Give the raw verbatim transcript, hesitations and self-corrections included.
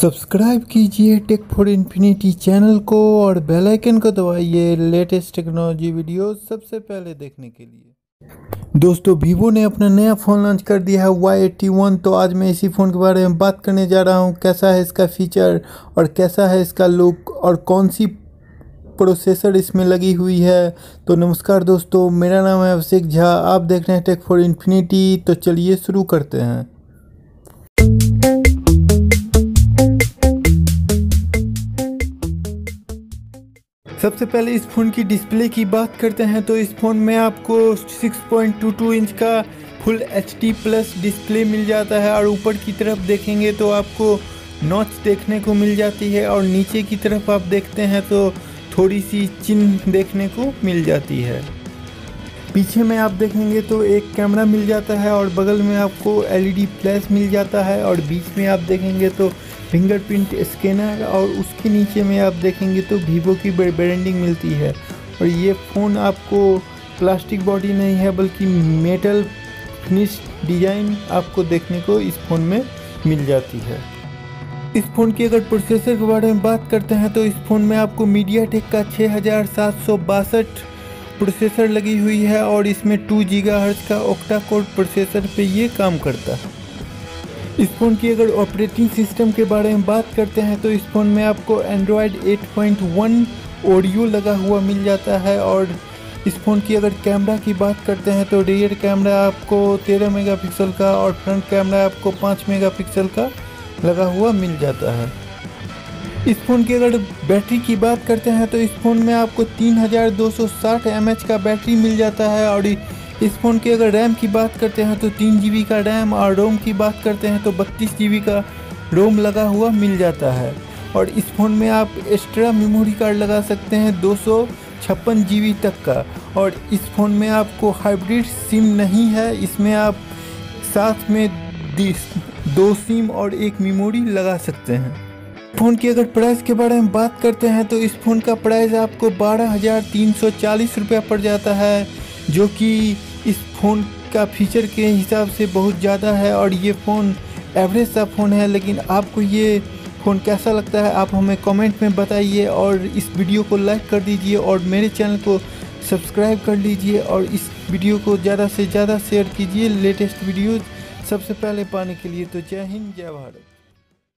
Subscribe कीजिए take for infinity channel को और बेल आइकन को दबाइए लेटेस्ट टेक्नोलॉजी वीडियो सबसे पहले देखने के लिए। दोस्तों, वीवो ने अपना नया फ़ोन लॉन्च कर दिया है वाई एटी वन। तो आज मैं इसी फ़ोन के बारे में बात करने जा रहा हूं, कैसा है इसका फीचर और कैसा है इसका लुक और कौन सी प्रोसेसर इसमें लगी हुई है। तो नमस्कार दोस्तों, मेरा नाम है अभिषेक झा, आप देख रहे हैं टेक फॉर इन्फिनिटी। तो चलिए शुरू करते हैं। सबसे पहले इस फ़ोन की डिस्प्ले की बात करते हैं। तो इस फ़ोन में आपको six point two two inch का full H D plus display मिल जाता है और ऊपर की तरफ देखेंगे तो आपको नॉच देखने को मिल जाती है और नीचे की तरफ आप देखते हैं तो थोड़ी सी चिन्ह देखने को मिल जाती है। पीछे में आप देखेंगे तो एक कैमरा मिल जाता है और बगल में आपको एलईडी फ्लैश मिल जाता है और बीच में आप देखेंगे तो फिंगरप्रिंट स्कैनर और उसके नीचे में आप देखेंगे तो वीवो की ब्रांडिंग मिलती है। और ये फ़ोन आपको प्लास्टिक बॉडी नहीं है बल्कि मेटल फिनिश डिज़ाइन आपको देखने को इस फ़ोन में मिल जाती है। इस फ़ोन की अगर प्रोसेसर के बारे में बात करते हैं तो इस फ़ोन में आपको मीडियाटेक का छः हज़ार सात सौ बासठ प्रोसेसर लगी हुई है और इसमें टू गीगाहर्ट्ज़ का ऑक्टा कोर प्रोसेसर पे ये काम करता है। इस फ़ोन की अगर ऑपरेटिंग सिस्टम के बारे में बात करते हैं तो इस फ़ोन में आपको Android eight point one Oreo लगा हुआ मिल जाता है। और इस फ़ोन की अगर कैमरा की बात करते हैं तो रियर कैमरा आपको तेरह मेगापिक्सल का और फ्रंट कैमरा आपको पाँच मेगापिक्सल का लगा हुआ मिल जाता है। इस फ़ोन की अगर बैटरी की बात करते हैं तो इस फ़ोन में आपको तीन हज़ार दो सौ साठ एमएच का बैटरी मिल जाता है। और इस फ़ोन की अगर रैम की बात करते हैं तो तीन जीबी का रैम और रोम की बात करते हैं तो बत्तीस जीबी का रोम लगा हुआ मिल जाता है। और इस फ़ोन में आप एक्स्ट्रा मेमोरी कार्ड लगा सकते हैं दो सौ छप्पन जीबी तक का। और इस फ़ोन में आपको हाइब्रिड सिम नहीं है, इसमें आप साथ में दो सिम और एक मेमोरी लगा सकते हैं। फ़ोन की अगर प्राइस के बारे में बात करते हैं तो इस फ़ोन का प्राइस आपको बारह हज़ार तीन सौ चालीस रुपया पड़ जाता है, जो कि इस फ़ोन का फीचर के हिसाब से बहुत ज़्यादा है। और ये फ़ोन एवरेज सा फ़ोन है, लेकिन आपको ये फ़ोन कैसा लगता है आप हमें कमेंट में बताइए। और इस वीडियो को लाइक कर दीजिए और मेरे चैनल को सब्सक्राइब कर लीजिए और इस वीडियो को ज़्यादा से ज़्यादा शेयर कीजिए लेटेस्ट वीडियो सबसे पहले पाने के लिए। तो जय हिंद, जय भारत।